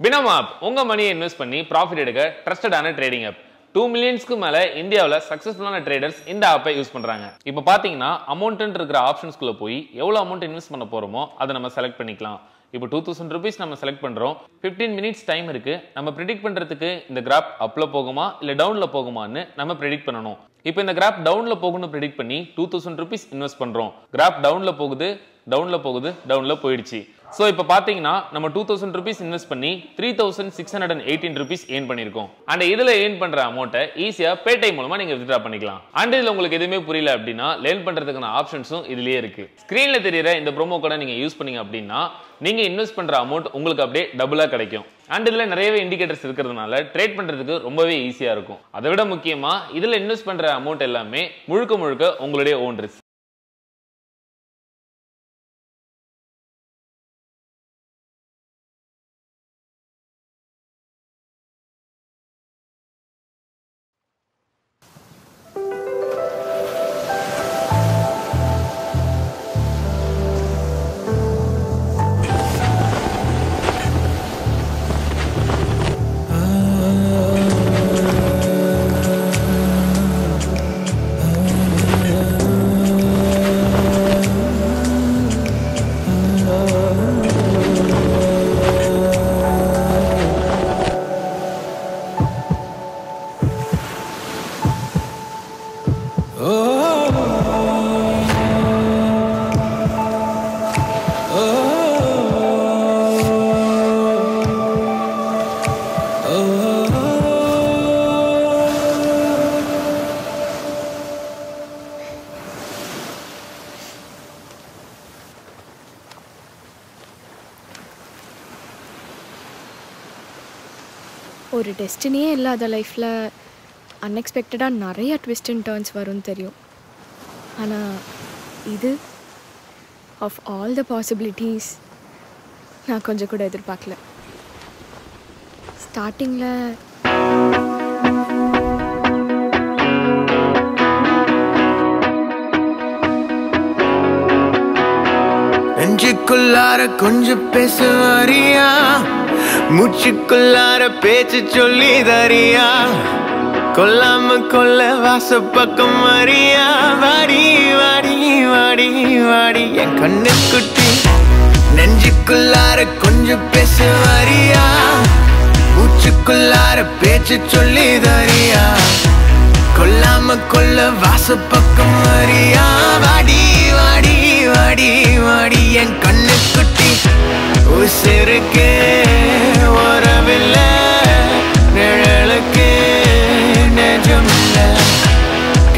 Binomo app, your money invest in profit edukka trusted trading app. 2 millions ku mela India successful traders inda app use pandranga. Ipo pathina amount irukra options ku poi evlo amount invest panna poromo adha nama select panikalam. Ipo 2000 rupees nama select pandrom. 15 minutes time irukku. Nama predict pandradhukku inda graph up la poguma illa down la poguma nu nama predict pananum. Ipo inda graph down la pogunu predict panni 2000 rupees invest pandrom. Graph down la pogudhu down la poiduchi. So ipo pathina nama 2000 rupees invest panni 3618 rupees earn pannirkom and idhila earn pandra amount easy ah pay time மூலமா நீங்க withdraw பண்ணிக்கலாம் and idhila உங்களுக்கு எதுமே புரியல அப்படினா learn பண்றதுக்கான ஆப்ஷன்ஸும் இதுலயே இருக்கு ஸ்கிரீன்ல தெரியற இந்த ப்ரோமோ கோட நீங்க யூஸ் பண்ணீங்க அப்படினா நீங்க இன்வெஸ்ட் பண்ற அமௌண்ட் உங்களுக்கு அப்படியே டபுளா கிடைக்கும் and இதுல நிறையவே இன்டிகேட்டர்ஸ் இருக்குறதுனால ட்ரேட் பண்றதுக்கு ரொம்பவே ஈஸியா இருக்கும் அதைவிட முக்கியமா இதுல இன்வெஸ்ட் பண்ற அமௌண்ட் எல்லாமே முழுக்க உங்களுடைய own risk ஒரு டெஸ்டினியே இல்லாத லைஃப்ல அன்எக்ஸ்பெக்டடா நிறைய ட்விஸ்ட் அண்ட் டர்ன்ஸ் வரும்னு தெரியும். ஆனா இது ஆஃப் ஆல் தி பாசிபிலிட்டிஸ் நான் கொஞ்சம் கூட எதிர்பார்க்கல. ஸ்டார்டிங்ல நெஞ்சுக்குள்ளார கொஞ்சம் பேசுவாரியா மூச்சுக்குள்ளார பேச்சு சொல்லி தரியா கொல்லாம கொல்ல வாச பக்கம் வரியா வாடி வாடி வாடி வாடி என் கண்ணு குட்டி நெஞ்சுக்குள்ளார கொஞ்சம் பேசு வரியா மூச்சுக்குள்ளார பேச்சு சொல்லி தரியா கொல்லாம கொல்ல வாச பக்கம் வரியா வாடி வாடி வாடி வாடி என் கண்ணு குட்டி உசிருக்கு வரவில்லை நிழலுக்கு நெஞ்சமில்லை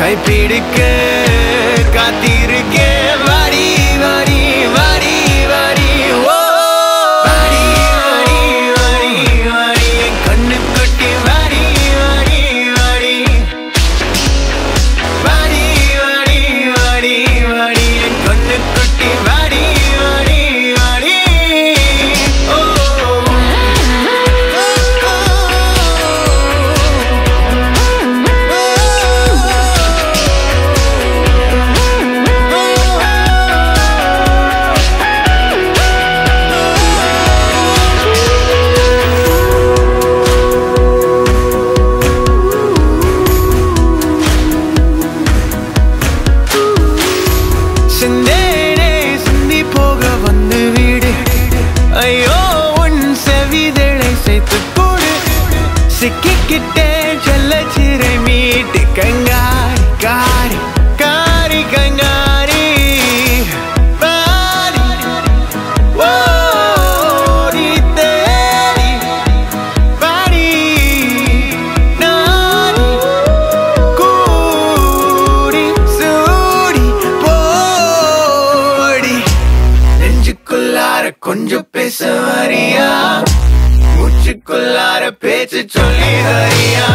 கைப்பிடிக்க காத்திருக்கே வாடி வாடி வாடி வாடி ஓ வாடி வாடி வாடி வாடி என் கண்ணு குட்டி வாடி வாடி வாடி வாடி வாடி வாடி வாடி என் கண்ணு குட்டி வாடி வாடி வாடி கொஞ்சம் பேச வரியா மூச்சுக்குள்ளார பேச்சு சொல்லி தரியா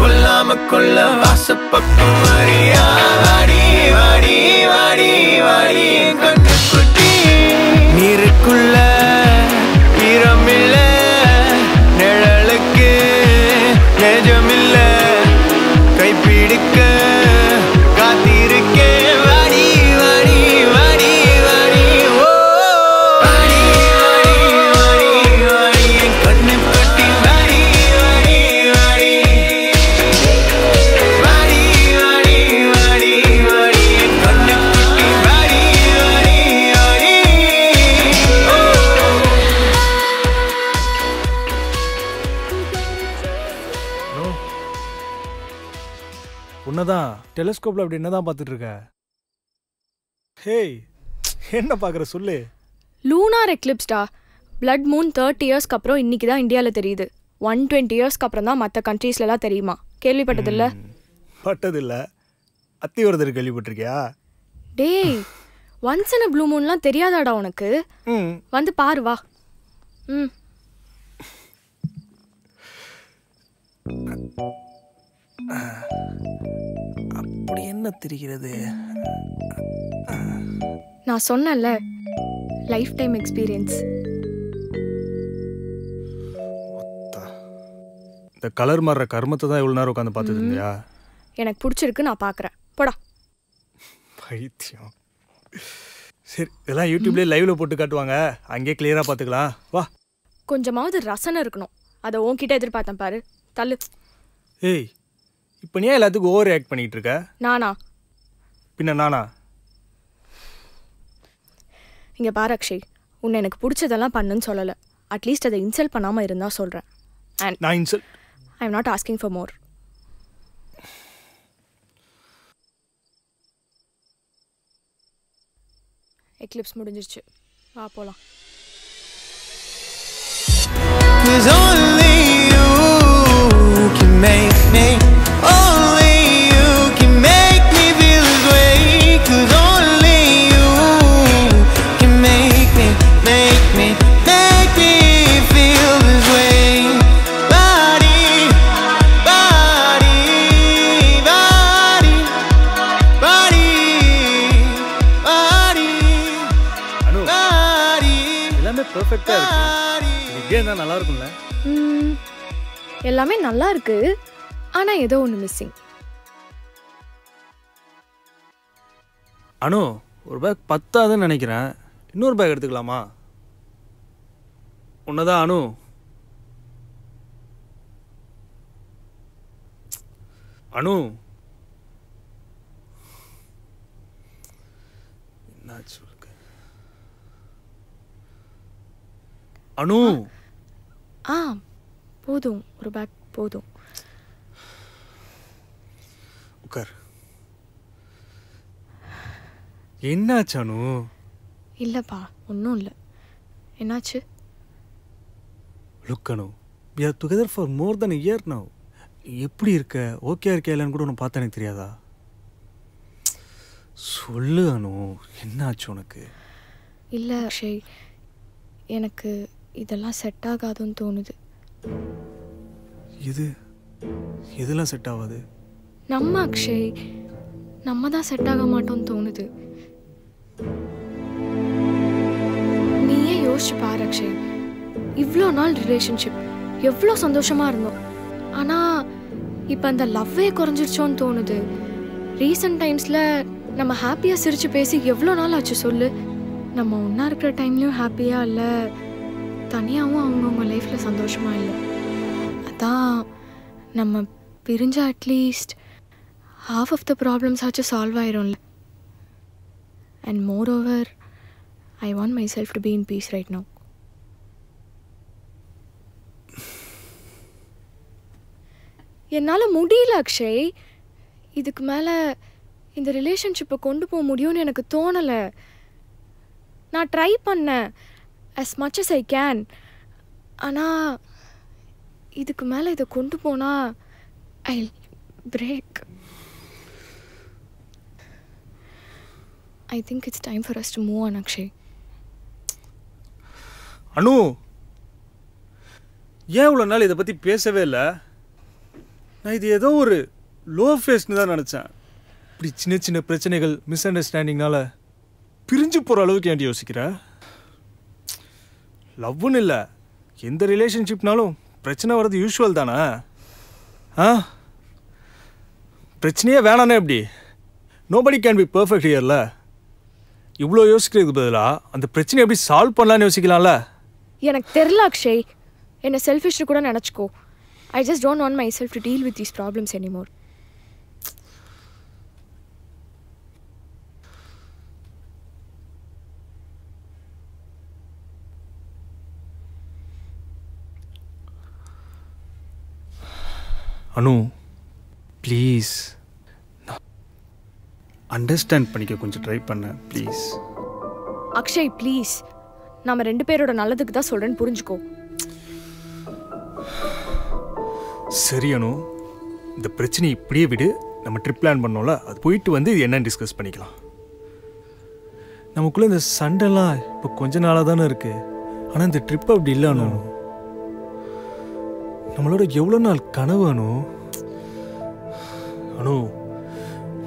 கொல்லாம கொல்ல வாச பக்கம் வரியா வாடி வாடி வாடி வாடி கண்ணு குட்டி நீருக்குள்ள ஈரமில்ல நிழலுக்கு நெஞ்சமில்ல கைப்பிடிக்க காத்திருக்கே என்னதான் டெலிஸ்கோப்ல அப்படி என்னதான் பார்த்துட்டு இருக்க? ஹேய், என்ன பார்க்குற சொல்லு. லூனார் எக்லிப்ஸ்டா. பிளட் மூன் 30 years அப்புறம் இன்னைக்கு தான் இந்தியாவில் தெரியுது. 120 years அப்புறம் தான் மற்ற கண்ட்ரீஸ்லாம் தெரியுமா? கேள்விப்பட்டதில்ல? பட்டதில்ல. அத்தி ஒருத்தர் கேள்விப்பட்டிருக்கியா? டேய், ஒன்ஸ் இன் அ ப்ளூ மூன்லாம் தெரியாதாடா உனக்கு? வந்து பாரு வா. ம், அப்படி என்ன தெரிகிறது? நான் சொன்னேன்ல, லைஃப் டைம் எக்ஸ்பீரியன்ஸ். இந்த கலர் மாறுற கர்மத்தை தான் இவ்வளோ நேரம் உட்காந்து பார்த்துட்டு இருந்தியா? எனக்கு பிடிச்சிருக்கு, நான் பார்க்குறேன். போடா பைத்தியம். சரி, இதெல்லாம் யூடியூப்லேயே லைவ்ல போட்டு காட்டுவாங்க, அங்கேயே கிளியராக பார்த்துக்கலாம். வா, கொஞ்சமாவது ரசனை இருக்கணும். அதை உன்கிட்ட எதிர்பார்த்தேன் பாரு. தள்ளு. ஏய், இப்போ நீ எல்லாத்துக்கும் ஓவர் ரியாக்ட் பண்ணிட்டு இருக்க. நானா? பின்ன நானா? இங்கே பாரு அக்ஷய், உன்னை எனக்கு பிடிச்சதெல்லாம் பண்ணுன்னு சொல்லலை. அட்லீஸ்ட் அதை இன்சல்ட் பண்ணாமல் இருந்தால் சொல்கிறேன். அண்ட் நான் insult I am not asking for more. Eclipse முடிஞ்சிருச்சு, வா போகலாம். எல்லாமே நல்லா இருக்கு, ஆனா ஏதோ ஒண்ணு மிஸ்ஸிங். அனு, ஒரு பேக் பத்தாதுன்னு நினைக்கிறேன். இன்னொரு பேக் எடுத்துக்கலாமா? உன்னதான் அனு. அனு, என்னாச்சு? அனு, ஆ போதும், ஒரு பேக் போதும். உட்கார். என்னாச்சு அனு? இல்லப்பா, ஒன்றும் இல்லை. என்னாச்சு? Look Anu, we are together for more than a year now. எப்படி இருக்க, ஓகே இருக்கா இல்லைன்னு கூட உனக்கு பார்த்தா எனக்கு தெரியாதா? சொல்லு அனு, என்னாச்சு உனக்கு? இல்லை அக்ஷய், எனக்கு இதெல்லாம் செட் ஆகாதுன்னு தோணுது. இது இதெல்லாம் செட் ஆகாது நம்ம அக்ஷய், நம்ம தான் செட் ஆக மாட்டோம்னு தோணுது. நீயே யோசிச்சு பாரு அக்ஷய், இவ்வளோ நாள் ரிலேஷன்ஷிப் எவ்வளோ சந்தோஷமா இருந்தோம். ஆனால் இப்போ அந்த லவ்வே குறைஞ்சிருச்சோன்னு தோணுது. ரீசன்ட் டைம்ஸில் நம்ம ஹாப்பியாக சிரித்து பேசி எவ்வளோ நாள் ஆச்சு சொல்லு. நம்ம ஒன்றா இருக்கிற டைம்லேயும் ஹாப்பியாக இல்லை, தனியாகவும் அவங்கவுங்க லைஃப்பில் சந்தோஷமாக இல்லை. அதான் நம்ம பிரிஞ்ச at least half of the problems ஆச்சும் சால்வ் ஆயிரும்ல. And moreover, I want myself to be in peace right now. என்னால் முடியல அக்ஷய், இதுக்கு மேலே இந்த ரிலேஷன்ஷிப்பை கொண்டு போக முடியும்னு எனக்கு தோணலை. நான் ட்ரை பண்ணேன் as much as I can, ஆனால் இதுக்கு மேலே இதை கொண்டு போனால் I'll break. I think it's time for us to move on, Akshay. அனு, ஏன் இவ்வளோ நாள் இதை பற்றி பேசவே இல்லை? நான் இது ஏதோ ஒரு லோ ஃபேஸ்ன்னு தான் நினச்சேன். இப்படி சின்ன சின்ன பிரச்சனைகள், மிஸ் அண்டர்ஸ்டாண்டிங்னால பிரிஞ்சு போகிற அளவுக்கு ஏன்டி யோசிக்கிற? லவ்னு இல்லை, எந்த ரிலேஷன்ஷிப்னாலும் பிரச்சனை வர்றது யூஸ்வல் தானே? ஆ, பிரச்சனையே வேணானே எப்படி? நோபடி கேன் பி பர்ஃபெக்ட் ஹியர்ல. இவ்வளோ யோசிக்கிறதுக்கு பதிலாக அந்த பிரச்சனை எப்படி சால்வ் பண்ணலான்னு யோசிக்கலாம்ல. எனக்கு தெரியல அக்ஷய், என்னை செல்ஃபிஷ்னு கூட நினச்சிக்கோ. I just don't want myself to deal with these problems anymore. Anu, please, understand panikke konja try panna please. Akshay please. நாம ரெண்டு பேரோட நல்லதுக்கு தான் சொல்றேன்னு புரிஞ்சுக்கோ. சரி அனு, இந்த பிரச்சனை இப்படியே விடு. நம்ம ட்ரிப் பிளான் பண்ணோம்ல, அது போயிட்டு வந்து இது என்னன்னு டிஸ்கஸ் பண்ணிக்கலாம். நமக்குள்ள இந்த சண்டைலாம் இப்போ கொஞ்ச நாளாக தானே இருக்கு. ஆனா இந்த ட்ரிப் அப்படி இல்லை அனு. நம்மளோட எவ்வளோ நாள் கனவு அனு. அனு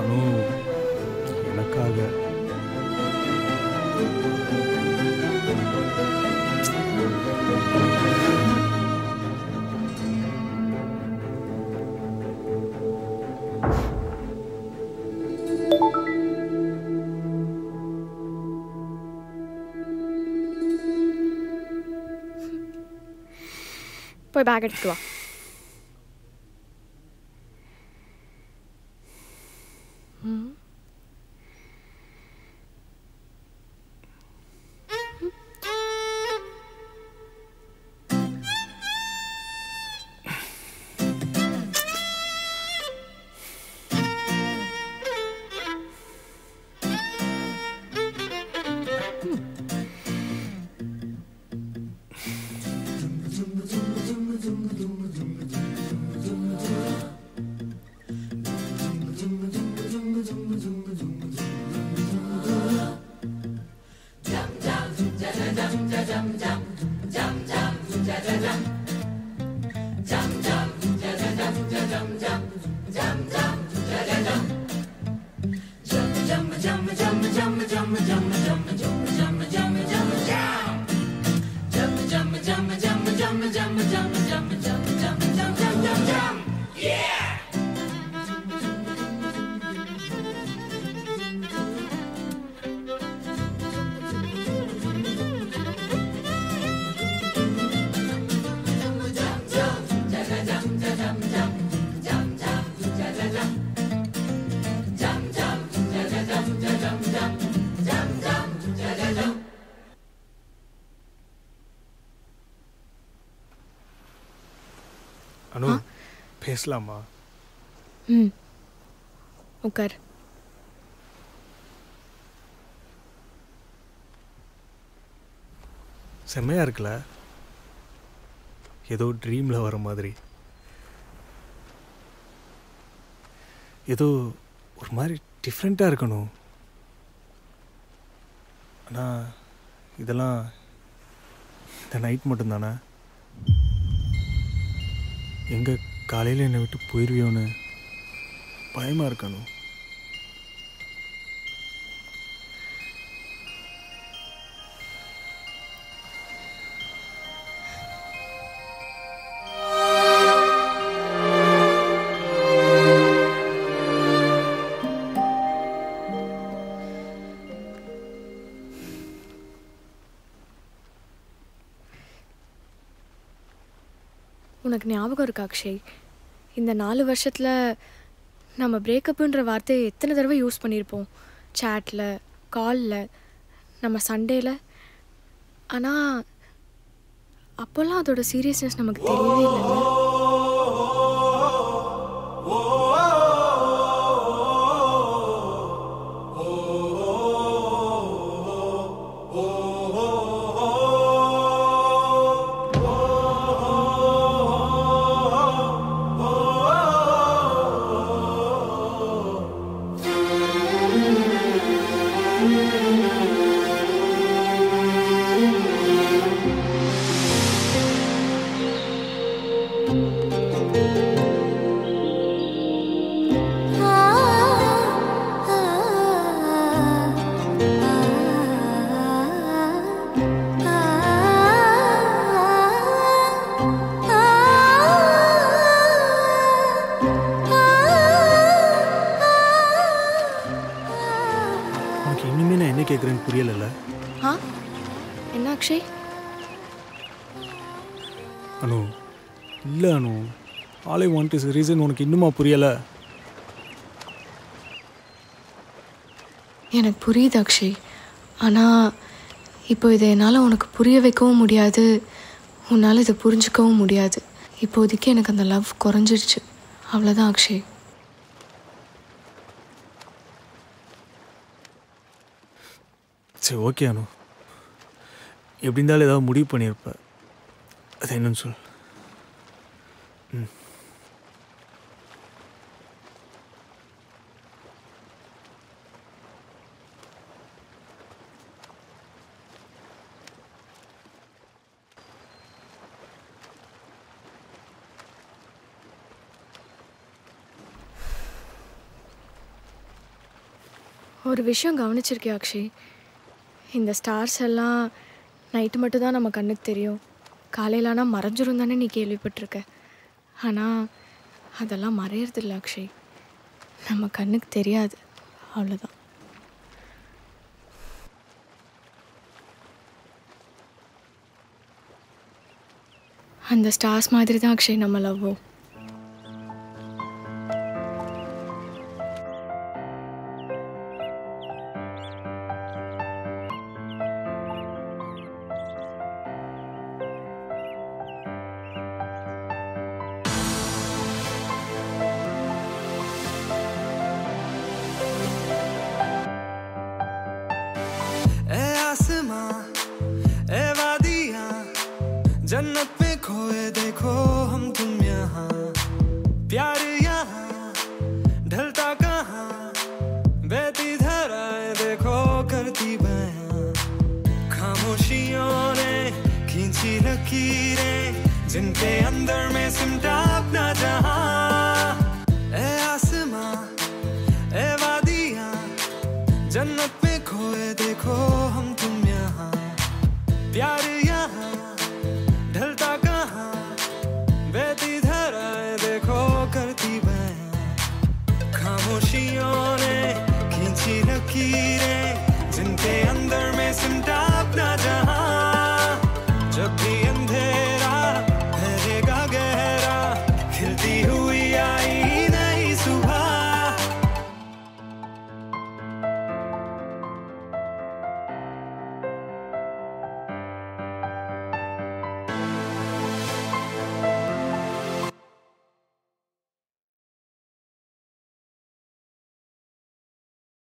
Anu, enakkaga. போய் பேக் எடுத்துட்டு வா. Islama. Okay. செம்மையா இருக்குல்ல, ஏதோ ட்ரீம்ல வர மாதிரி, ஏதோ ஒரு மாதிரி டிஃப்ரெண்டா இருக்கணும். ஆனா இதெல்லாம் இந்த நைட் மட்டும்தானா? எங்க காலையில் என்னை விட்டு போயிடுவியோன்னு பயமாக இருக்கானோ. உனக்கு ஞாபகம் இருக்கா அக்ஷய், இந்த 4 வருஷத்தில் நம்ம பிரேக்கப்புன்ற வார்த்தையை எத்தனை தடவை யூஸ் பண்ணியிருப்போம்? சேட்டில், காலில், நம்ம சண்டேயில். ஆனால் அப்போல்லாம் அதோட சீரியஸ்னஸ் நமக்கு தெரியவே இல்லை. All I want is a reason உனக்கு இன்னுமா புரியல. எனக்கு புரியுது அக்ஷய். ஆனா இப்போ இத என்னால உனக்கு புரிய வைக்கவும் முடியாது. உன்னால இத புரிஞ்சிக்கவும் முடியாது. இப்போதைக்கு எனக்கு அந்த லவ் குறஞ்சிடுச்சு. அவ்வளவுதான் அக்ஷய். சரி ஓகே அனு. எப்படி இருந்தாலும் ஏதாவது முடிவு பண்ணியிருப்ப. அது என்னன்னு சொல். ஒரு விஷயம் கவனிச்சிருக்கேன் அக்ஷய். இந்த ஸ்டார்ஸ் எல்லாம் நைட்டு மட்டும்தான் நம்ம கண்ணுக்கு தெரியும். காலையிலானா மறைஞ்சிரும் தானே நீ கேள்விப்பட்டிருக்க. ஆனால் அதெல்லாம் மறையறதில்லை அக்ஷய். நம்ம கண்ணுக்கு தெரியாது, அவ்வளோதான். அந்த ஸ்டார்ஸ் மாதிரி தான் அக்ஷய் நம்ம லவ்வோ. Didn't